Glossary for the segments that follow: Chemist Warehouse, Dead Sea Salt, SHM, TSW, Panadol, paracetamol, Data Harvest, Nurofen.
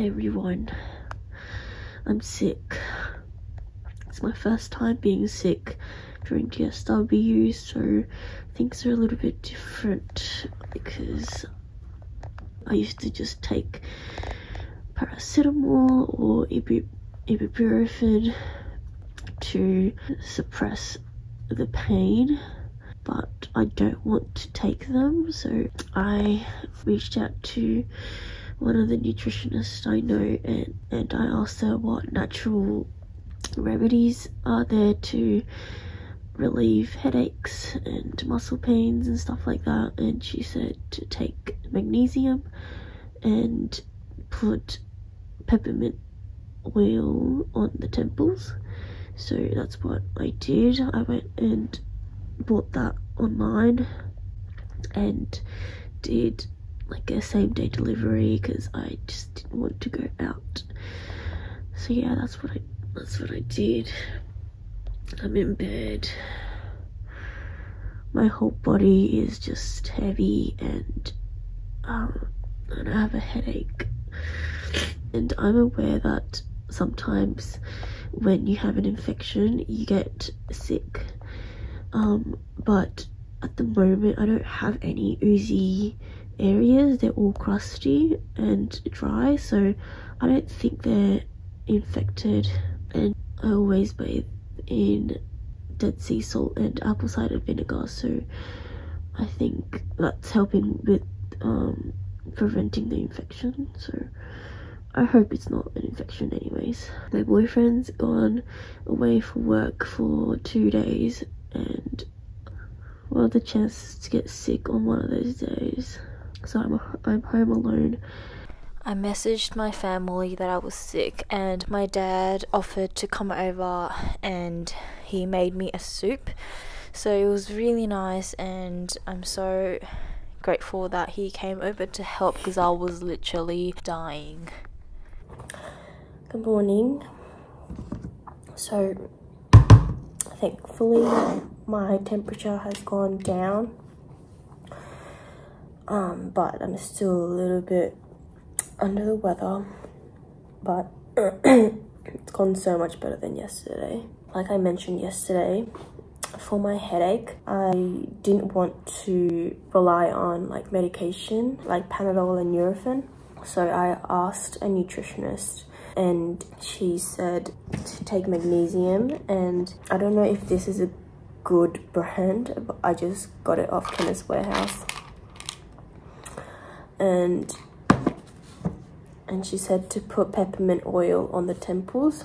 everyone. I'm sick. It's my first time being sick during TSW, so things are a little bit different because I used to just take paracetamol or ibuprofen to suppress the pain, but I don't want to take them, so I reached out to one of the nutritionists I know and I asked her what natural remedies are there to relieve headaches and muscle pains and stuff like that, and she said to take magnesium and put peppermint oil on the temples. So that's what I did. I went and bought that online and did like a same day delivery because I just didn't want to go out. So yeah, that's what I did. I'm in bed. My whole body is just heavy and I have a headache. And I'm aware that sometimes when you have an infection you get sick, but at the moment I don't have any oozy areas. They're all crusty and dry, so I don't think they're infected. And I always bathe in Dead Sea Salt and apple cider vinegar, so I think that's helping with preventing the infection. So I hope it's not an infection anyways. My boyfriend's gone away for work for 2 days, and what are the chances to get sick on one of those days? So I'm home alone. I messaged my family that I was sick, and my dad offered to come over and he made me a soup. So it was really nice, and I'm so grateful that he came over to help because I was literally dying. Good morning. So thankfully my temperature has gone down, but I'm still a little bit under the weather, but it's gone so much better than yesterday. Like I mentioned yesterday, for my headache I didn't want to rely on like medication like Panadol and Nurofen, so I asked a nutritionist and she said to take magnesium, and I don't know if this is a good brand, but I just got it off Chemist Warehouse. And she said to put peppermint oil on the temples,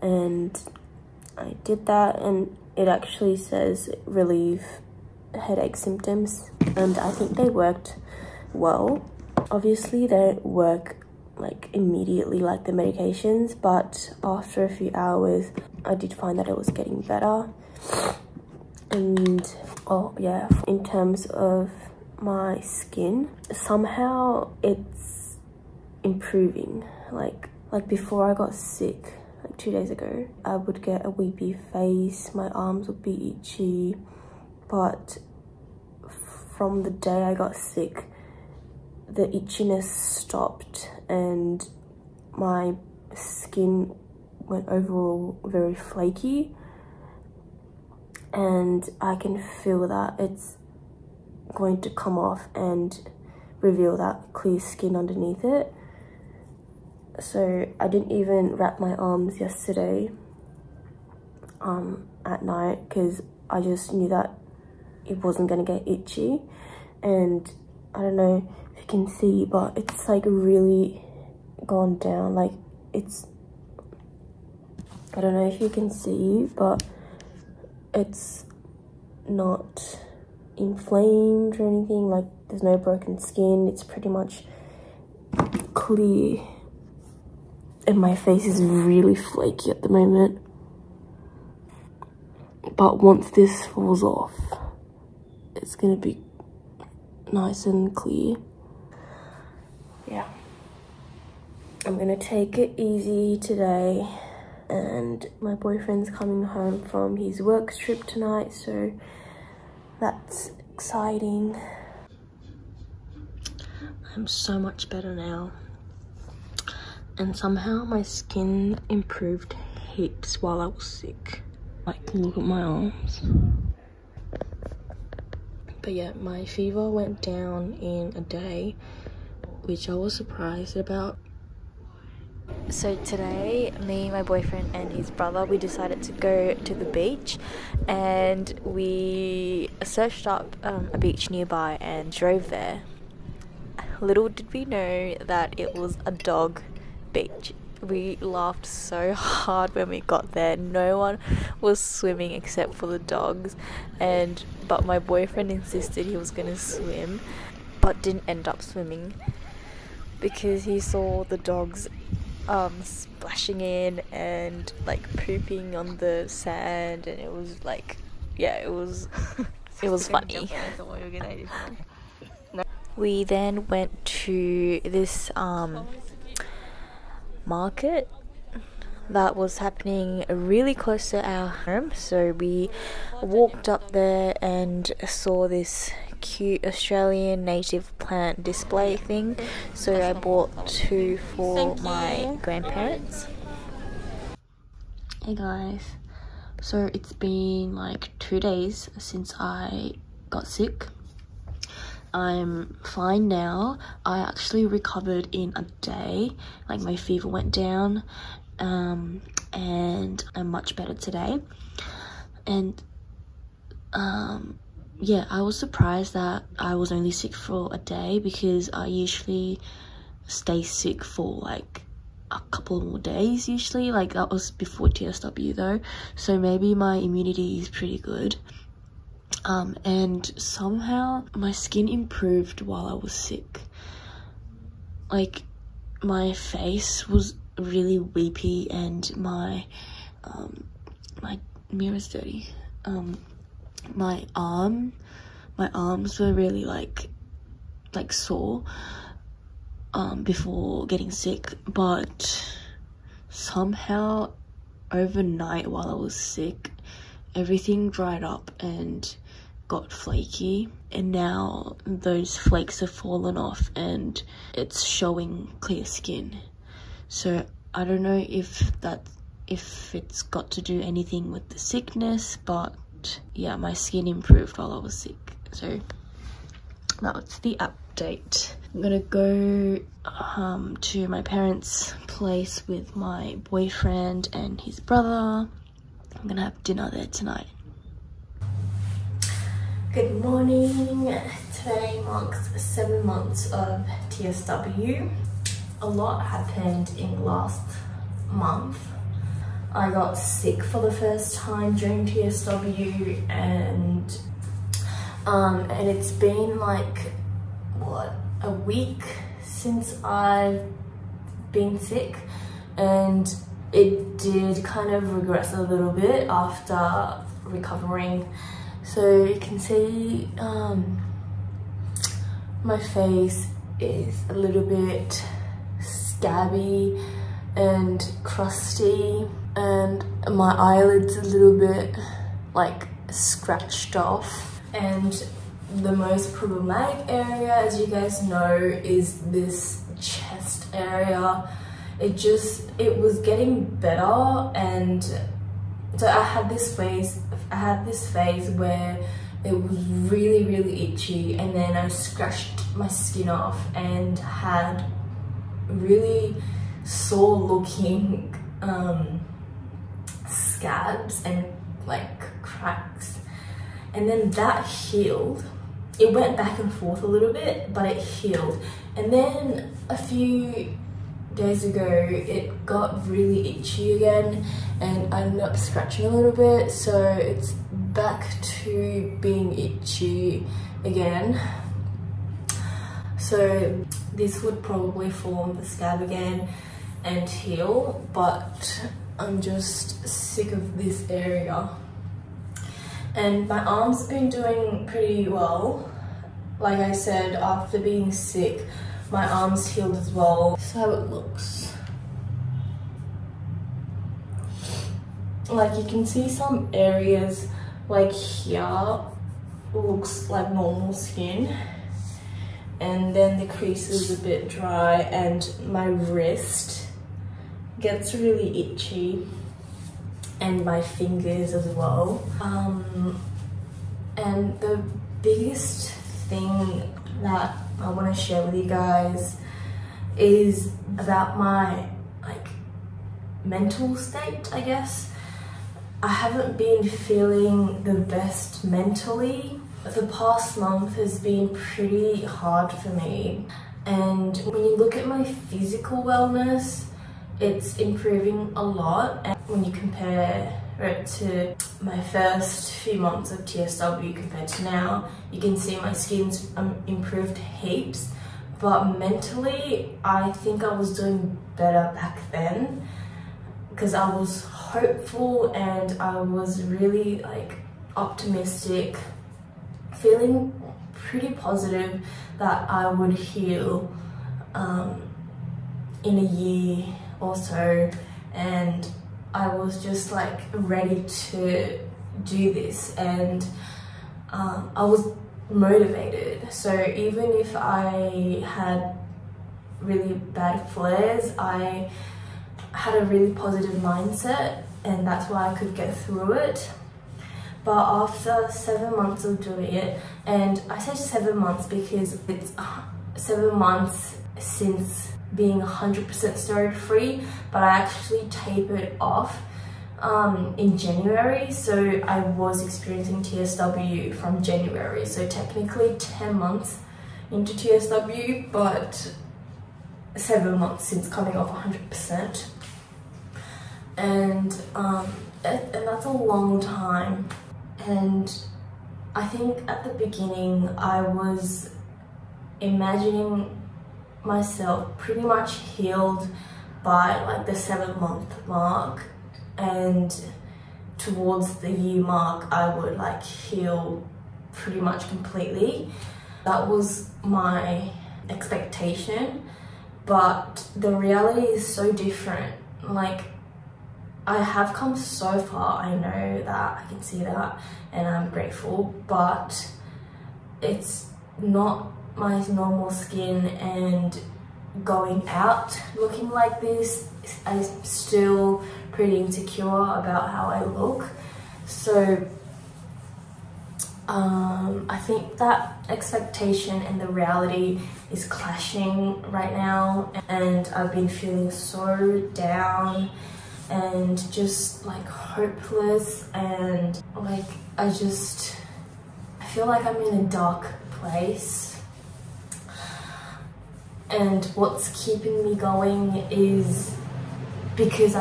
and I did that, and it actually says relieve headache symptoms, and I think they worked well. Obviously they don't work like immediately like the medications, but after a few hours I did find that it was getting better. And oh yeah, in terms of my skin, somehow it's improving. Like before I got sick, like 2 days ago, I would get a weepy face, my arms would be itchy, but from the day I got sick the itchiness stopped and my skin went overall very flaky, and I can feel that it's going to come off and reveal that clear skin underneath it. So I didn't even wrap my arms yesterday at night because I just knew that it wasn't gonna get itchy. And I don't know if you can see, but it's like really gone down. Like it's, I don't know if you can see, but it's not inflamed or anything. Like there's no broken skin, it's pretty much clear. And my face is really flaky at the moment, but once this falls off it's gonna be nice and clear. Yeah, I'm gonna take it easy today, and my boyfriend's coming home from his work trip tonight, so that's exciting. I'm so much better now, and somehow my skin improved heaps while I was sick. Like, look at my arms. But yeah, my fever went down in a day, which I was surprised about. So today, me, my boyfriend and his brother, we decided to go to the beach, and we searched up a beach nearby and drove there. Little did we know that it was a dog beach. We laughed so hard when we got there. No one was swimming except for the dogs, but my boyfriend insisted he was gonna swim, but didn't end up swimming because he saw the dogs splashing in and like pooping on the sand, and it was like, yeah, it was funny. We then went to this market that was happening really close to our home, so we walked up there and saw this cute Australian native plant display thing, so I bought two for my grandparents. Hey guys, so it's been like 2 days since I got sick. I'm fine now. I actually recovered in a day. Like, my fever went down, and I'm much better today. And yeah, I was surprised that I was only sick for a day, because I usually stay sick for like a couple more days usually. Like, that was before TSW though, so maybe my immunity is pretty good. And somehow my skin improved while I was sick. Like, my face was really weepy, and my my mirror's dirty. My arms were really like sore before getting sick, but somehow overnight while I was sick, everything dried up and got flaky, and now those flakes have fallen off and it's showing clear skin. So I don't know if it's got to do anything with the sickness, but yeah, my skin improved while I was sick. So that's the update. I'm gonna go to my parents' place with my boyfriend and his brother. I'm gonna have dinner there tonight. Good morning. Today marks 7 months of TSW. A lot happened in last month. I got sick for the first time during TSW, and it's been like, what, a week since I've been sick, and it did kind of regress a little bit after recovering. So you can see my face is a little bit scabby and crusty, and my eyelids a little bit like scratched off. And the most problematic area, as you guys know, is this chest area. It was getting better, and so I had this phase where it was really, really itchy, and then I scratched my skin off and had really sore looking scabs and like cracks, and then that healed. It went back and forth a little bit, but it healed, and then a few days ago it got really itchy again, and I ended up scratching a little bit, so it's back to being itchy again. So this would probably form the scab again and heal, but I'm just sick of this area. And my arm's been doing pretty well. Like I said, after being sick, my arm's healed as well. That's how it looks. Like, you can see some areas, like here looks like normal skin, and then the crease is a bit dry and my wrist gets really itchy and my fingers as well. And the biggest thing that I want to share with you guys is about my mental state, I guess. I haven't been feeling the best mentally. The past month has been pretty hard for me, and when you look at my physical wellness, it's improving a lot. And when you compare it to my first few months of TSW compared to now, you can see my skin's improved heaps, but mentally I think I was doing better back then, because I was hopeful and I was really optimistic, feeling pretty positive that I would heal in a year or so, and I was just ready to do this, and I was motivated. So even if I had really bad flares, I had a really positive mindset, and that's why I could get through it. But after 7 months of doing it, and I say 7 months because it's 7 months since being 100% steroid free, but I actually tapered off in January, so I was experiencing TSW from January, so technically 10 months into TSW, but 7 months since coming off 100%. And that's a long time. And I think at the beginning I was imagining myself pretty much healed by the 7 month mark, and towards the year mark I would heal pretty much completely. That was my expectation, but the reality is so different. I have come so far, I know that, I can see that, and I'm grateful, but it's not my normal skin, and going out looking like this, I'm still pretty insecure about how I look. So I think that expectation and the reality is clashing right now, and I've been feeling so down and just hopeless, and I feel like I'm in a dark place, and what's keeping me going is because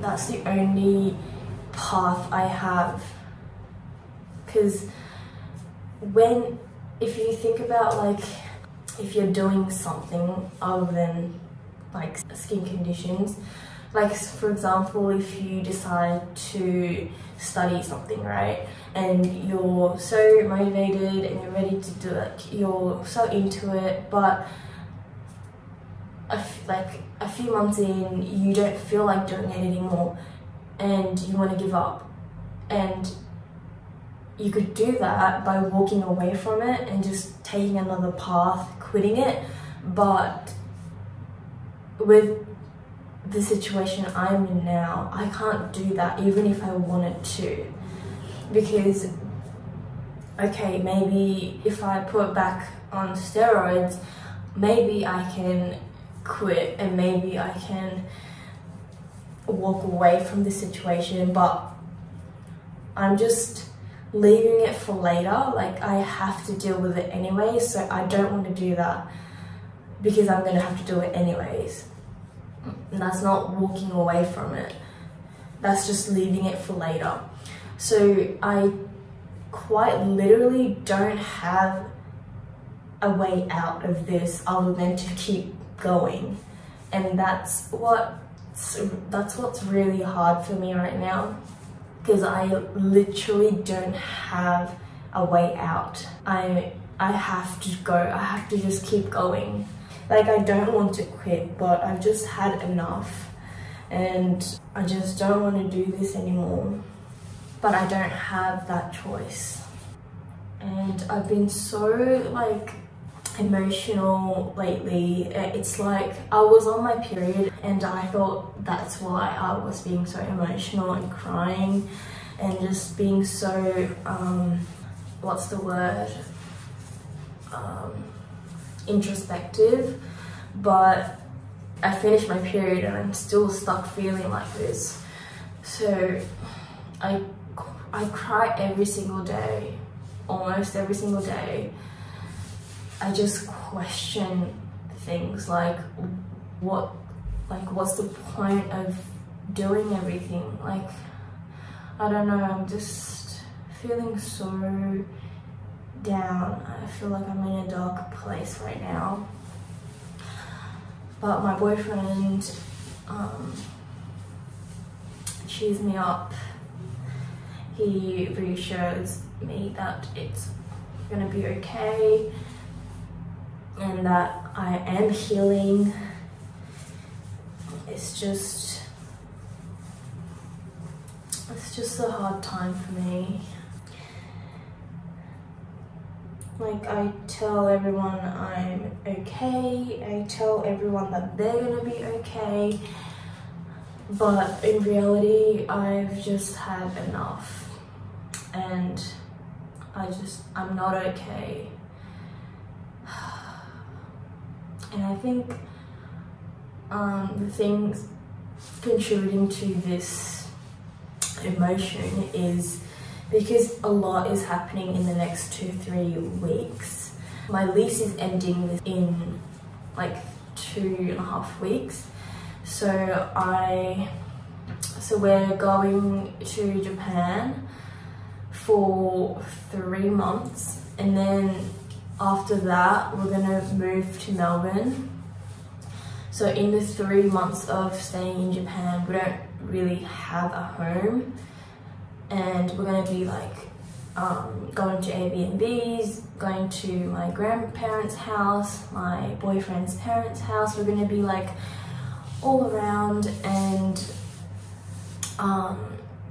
that's the only path I have. Because if you think about if you're doing something other than skin conditions, for example, if you decide to study something, right, and you're so motivated and you're ready to do it, you're so into it, but a few months in you don't feel like doing it anymore and you want to give up, and you could do that by walking away from it and just taking another path, quitting it. But with the situation I'm in now, I can't do that even if I wanted to, because okay, maybe if I put back on steroids, maybe I can quit and maybe I can walk away from the situation, but I'm just leaving it for later. I have to deal with it anyway, so I don't want to do that because I'm gonna have to do it anyways. And that's not walking away from it, that's just leaving it for later. So I quite literally don't have a way out of this other than to keep going, and that's what's really hard for me right now, because I literally don't have a way out. I have to go, I have to just keep going. I don't want to quit, but I've just had enough and I just don't want to do this anymore, but I don't have that choice. And I've been so emotional lately. It's like I was on my period and I thought that's why I was being so emotional and crying and just being so what's the word, introspective. But I finished my period and I'm still stuck feeling like this, so I cry every single day, almost every single day. I just question things like, what's the point of doing everything? Like, I don't know, I'm just feeling so down. I feel like I'm in a dark place right now. But my boyfriend cheers me up. He reassures me that it's gonna be okay and that I am healing. It's just a hard time for me. Like, I tell everyone I'm okay, I tell everyone that they're gonna be okay, but in reality I've just had enough and I'm not okay. And I think the things contributing to this emotion is because a lot is happening in the next 2-3 weeks. My lease is ending in like 2.5 weeks. So we're going to Japan for 3 months, and then after that we're gonna move to Melbourne. So in the 3 months of staying in Japan, we don't really have a home, and we're gonna be like going to Airbnbs, going to my grandparents' house, my boyfriend's parents' house. We're gonna be like all around,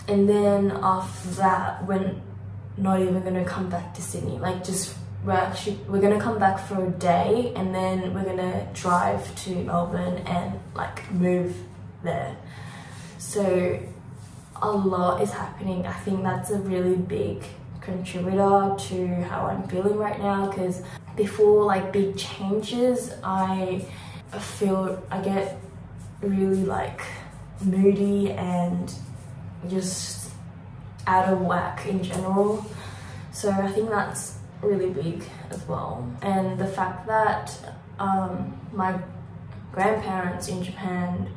and then after that we're not even gonna come back to Sydney. Like, just we're gonna come back for a day and then we're gonna drive to Melbourne and like move there. So a lot is happening. I think that's a really big contributor to how I'm feeling right now, because before like big changes I get really like moody and just out of whack in general. So I think that's really big as well. And the fact that my grandparents in Japan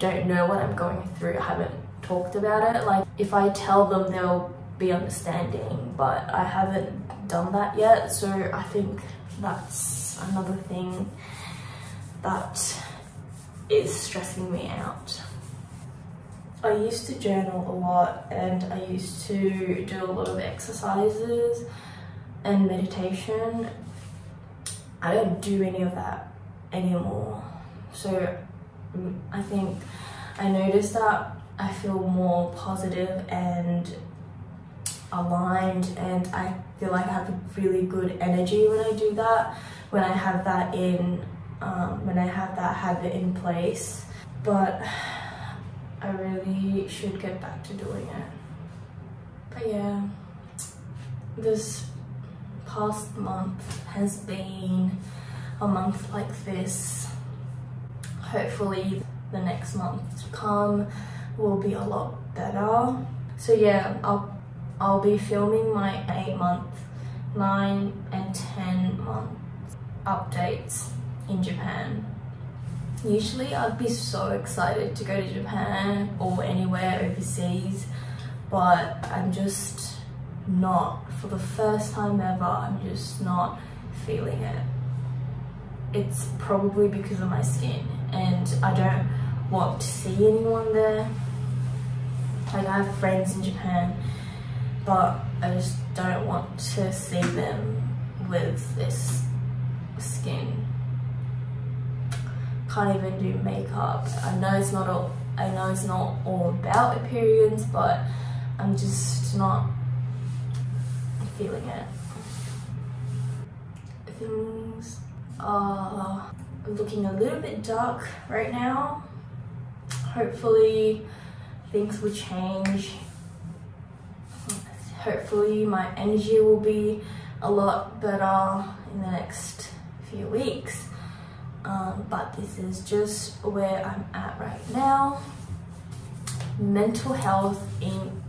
don't know what I'm going through. I haven't talked about it. Like, if I tell them, they'll be understanding, but I haven't done that yet. So I think that's another thing that is stressing me out. I used to journal a lot and I used to do a lot of exercises and meditation. I don't do any of that anymore. So I think I noticed that I feel more positive and aligned, and I feel like I have a really good energy when I do that, when I have that in when I have that habit in place. But I really should get back to doing it. But yeah, this past month has been a month like this. Hopefully the next month to come will be a lot better. So yeah, I'll be filming my 8-month, 9 and 10-month updates in Japan. Usually I'd be so excited to go to Japan or anywhere overseas, but I'm just not, for the first time ever, I'm just not feeling it. It's probably because of my skin, and I don't want to see anyone there. Like, I have friends in Japan, but I just don't want to see them with this skin. Can't even do makeup. I know it's not all about appearance, but I'm just not feeling it. Things looking a little bit dark right now. Hopefully things will change. Hopefully my energy will be a lot better in the next few weeks. But this is just where I'm at right now. Mental health in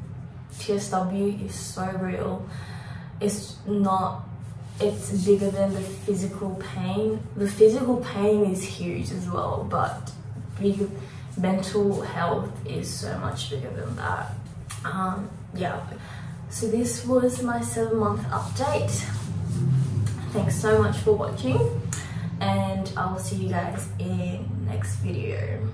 TSW is so real. It's bigger than the physical pain. The physical pain is huge as well, but mental health is so much bigger than that. Yeah. So this was my 7-month update. Thanks so much for watching, and I'll see you guys in next video.